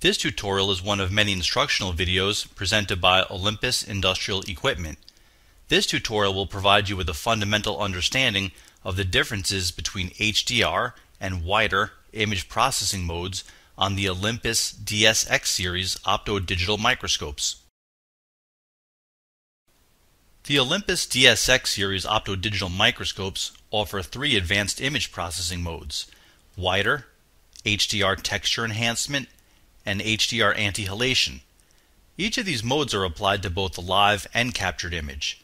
This tutorial is one of many instructional videos presented by Olympus Industrial Equipment. This tutorial will provide you with a fundamental understanding of the differences between HDR and WiDER image processing modes on the Olympus DSX series opto-digital microscopes. The Olympus DSX series opto-digital microscopes offer three advanced image processing modes: WiDER, HDR texture enhancement, and HDR anti-halation. Each of these modes are applied to both the live and captured image.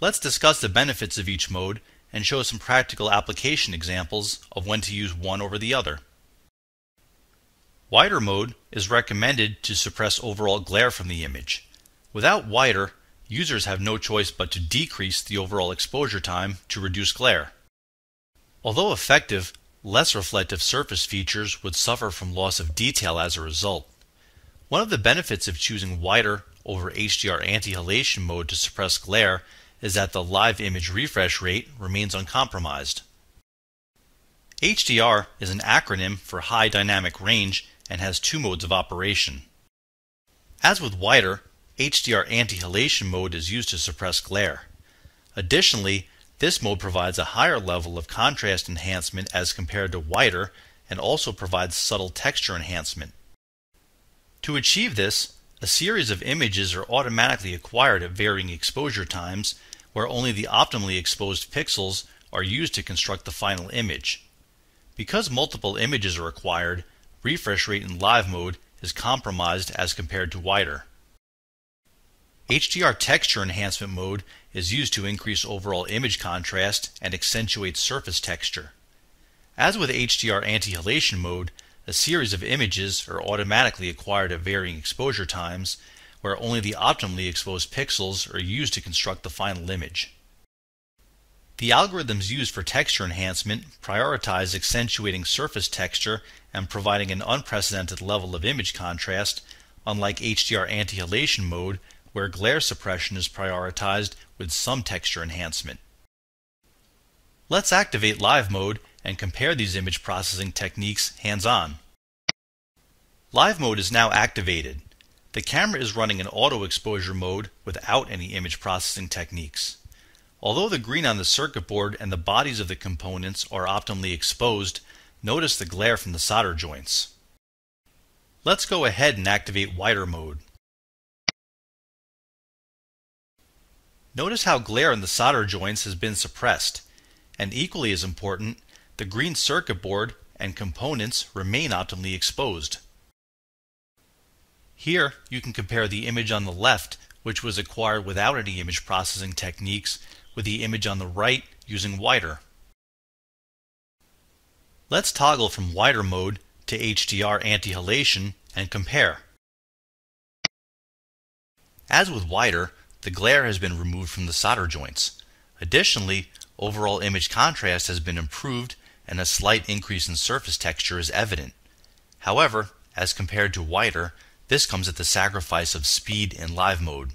Let's discuss the benefits of each mode and show some practical application examples of when to use one over the other. WiDER mode is recommended to suppress overall glare from the image. Without WiDER, users have no choice but to decrease the overall exposure time to reduce glare. Although effective, less reflective surface features would suffer from loss of detail as a result. One of the benefits of choosing WiDER over HDR anti-halation mode to suppress glare is that the live image refresh rate remains uncompromised. HDR is an acronym for High Dynamic Range and has two modes of operation. As with WiDER, HDR anti-halation mode is used to suppress glare. Additionally, this mode provides a higher level of contrast enhancement as compared to WiDER and also provides subtle texture enhancement. To achieve this, a series of images are automatically acquired at varying exposure times where only the optimally exposed pixels are used to construct the final image. Because multiple images are acquired, refresh rate in live mode is compromised as compared to WiDER. HDR texture enhancement mode is used to increase overall image contrast and accentuate surface texture. As with HDR anti-halation mode, a series of images are automatically acquired at varying exposure times, where only the optimally exposed pixels are used to construct the final image. The algorithms used for texture enhancement prioritize accentuating surface texture and providing an unprecedented level of image contrast, unlike HDR anti-halation mode, where glare suppression is prioritized with some texture enhancement. Let's activate live mode and compare these image processing techniques hands-on. Live mode is now activated. The camera is running in auto exposure mode without any image processing techniques. Although the green on the circuit board and the bodies of the components are optimally exposed, notice the glare from the solder joints. Let's go ahead and activate WiDER mode. Notice how glare in the solder joints has been suppressed, and equally as important, the green circuit board and components remain optimally exposed. Here you can compare the image on the left, which was acquired without any image processing techniques, with the image on the right using WiDER. Let's toggle from WiDER mode to HDR anti-halation and compare. As with WiDER, the glare has been removed from the solder joints. Additionally, overall image contrast has been improved and a slight increase in surface texture is evident. However, as compared to WiDER, this comes at the sacrifice of speed in live mode.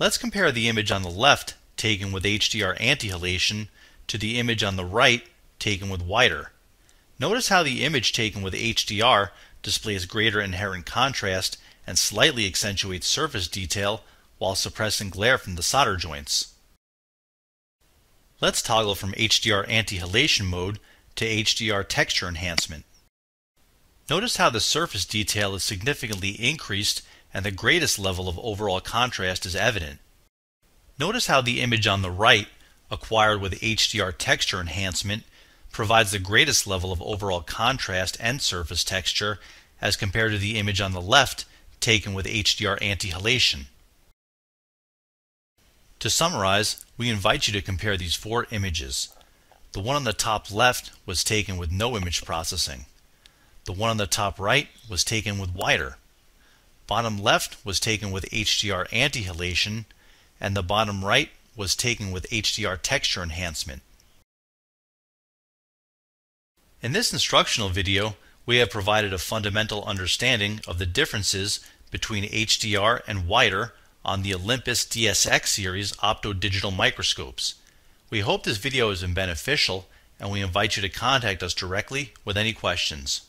Let's compare the image on the left taken with HDR anti-halation to the image on the right taken with WiDER. Notice how the image taken with HDR displays greater inherent contrast and slightly accentuates surface detail while suppressing glare from the solder joints. Let's toggle from HDR anti-halation mode to HDR texture enhancement. Notice how the surface detail is significantly increased and the greatest level of overall contrast is evident. Notice how the image on the right, acquired with HDR texture enhancement, provides the greatest level of overall contrast and surface texture as compared to the image on the left taken with HDR anti-halation. To summarize, we invite you to compare these four images. The one on the top left was taken with no image processing. The one on the top right was taken with WiDER. Bottom left was taken with HDR anti-halation, and the bottom right was taken with HDR texture enhancement. In this instructional video, we have provided a fundamental understanding of the differences between HDR and WiDER on the Olympus DSX series opto-digital microscopes. We hope this video has been beneficial, and we invite you to contact us directly with any questions.